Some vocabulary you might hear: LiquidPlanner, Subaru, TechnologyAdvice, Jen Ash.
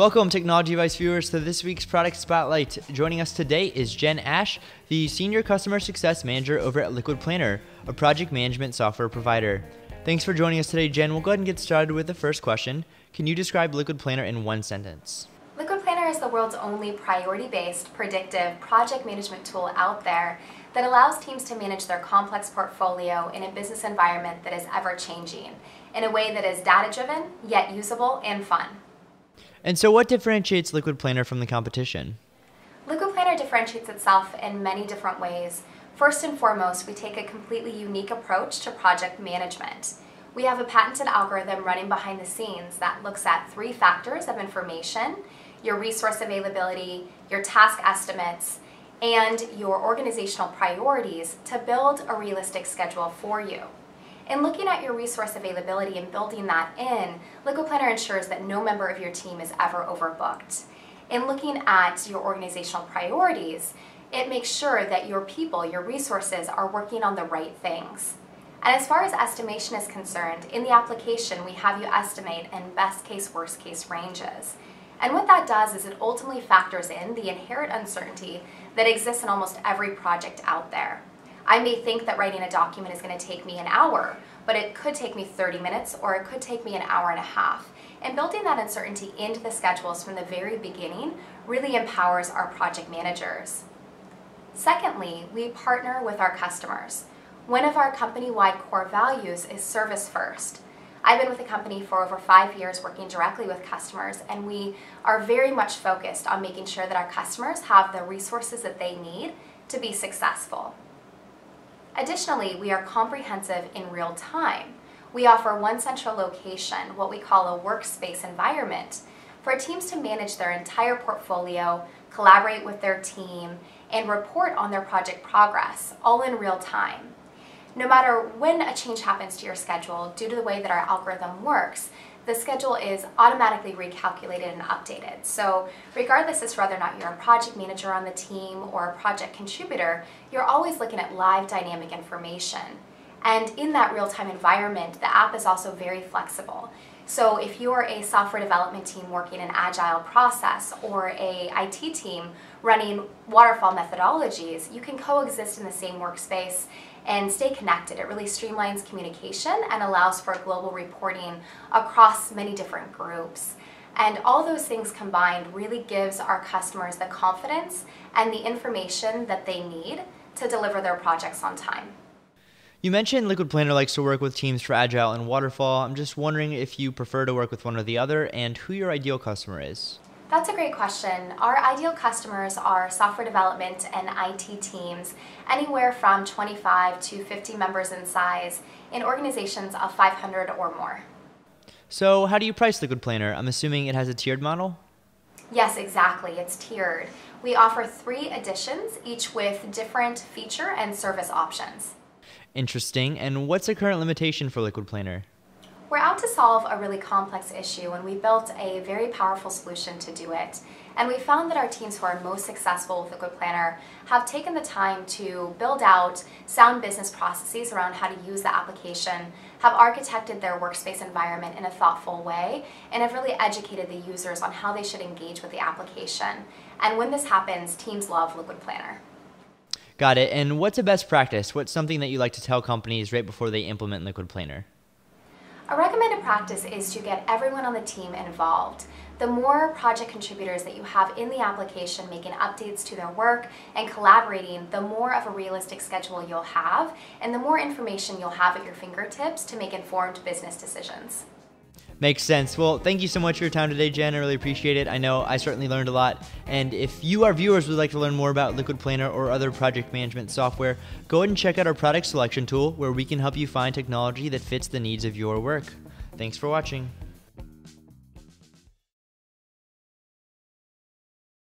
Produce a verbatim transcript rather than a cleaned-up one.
Welcome, Technology Advice viewers, to this week's Product Spotlight. Joining us today is Jen Ash, the Senior Customer Success Manager over at LiquidPlanner, a project management software provider. Thanks for joining us today, Jen. We'll go ahead and get started with the first question. Can you describe LiquidPlanner in one sentence? LiquidPlanner is the world's only priority-based, predictive project management tool out there that allows teams to manage their complex portfolio in a business environment that is ever-changing, in a way that is data-driven, yet usable and fun. And so what differentiates LiquidPlanner from the competition? LiquidPlanner differentiates itself in many different ways. First and foremost, we take a completely unique approach to project management. We have a patented algorithm running behind the scenes that looks at three factors of information: your resource availability, your task estimates, and your organizational priorities to build a realistic schedule for you. In looking at your resource availability and building that in, LiquidPlanner ensures that no member of your team is ever overbooked. In looking at your organizational priorities, it makes sure that your people, your resources, are working on the right things. And as far as estimation is concerned, in the application we have you estimate in best case, worst case ranges. And what that does is it ultimately factors in the inherent uncertainty that exists in almost every project out there. I may think that writing a document is going to take me an hour, but it could take me thirty minutes, or it could take me an hour and a half. And building that uncertainty into the schedules from the very beginning really empowers our project managers. Secondly, we partner with our customers. One of our company-wide core values is service first. I've been with the company for over five years working directly with customers, and we are very much focused on making sure that our customers have the resources that they need to be successful. Additionally, we are comprehensive in real time. We offer one central location, what we call a workspace environment, for teams to manage their entire portfolio, collaborate with their team, and report on their project progress, all in real time. No matter when a change happens to your schedule, due to the way that our algorithm works, the schedule is automatically recalculated and updated. So regardless as to whether or not you're a project manager on the team or a project contributor, you're always looking at live dynamic information. And in that real-time environment, the app is also very flexible. So if you are a software development team working an agile process, or a I T team running waterfall methodologies, you can coexist in the same workspace and stay connected. It really streamlines communication and allows for global reporting across many different groups. And all those things combined really gives our customers the confidence and the information that they need to deliver their projects on time. You mentioned LiquidPlanner likes to work with teams for Agile and Waterfall. I'm just wondering if you prefer to work with one or the other, and who your ideal customer is. That's a great question. Our ideal customers are software development and I T teams, anywhere from twenty-five to fifty members in size, in organizations of five hundred or more. So how do you price LiquidPlanner? I'm assuming it has a tiered model? Yes, exactly. It's tiered. We offer three editions, each with different feature and service options. Interesting. And what's the current limitation for LiquidPlanner? We're out to solve a really complex issue, and we built a very powerful solution to do it. And we found that our teams who are most successful with LiquidPlanner have taken the time to build out sound business processes around how to use the application, have architected their workspace environment in a thoughtful way, and have really educated the users on how they should engage with the application. And when this happens, teams love LiquidPlanner. Got it. And what's a best practice? What's something that you like to tell companies right before they implement LiquidPlanner? A recommended practice is to get everyone on the team involved. The more project contributors that you have in the application making updates to their work and collaborating, the more of a realistic schedule you'll have, and the more information you'll have at your fingertips to make informed business decisions. Makes sense. Well, thank you so much for your time today, Jen. I really appreciate it. I know I certainly learned a lot. And if you, our viewers, would like to learn more about LiquidPlanner or other project management software, go ahead and check out our product selection tool, where we can help you find technology that fits the needs of your work. Thanks for watching.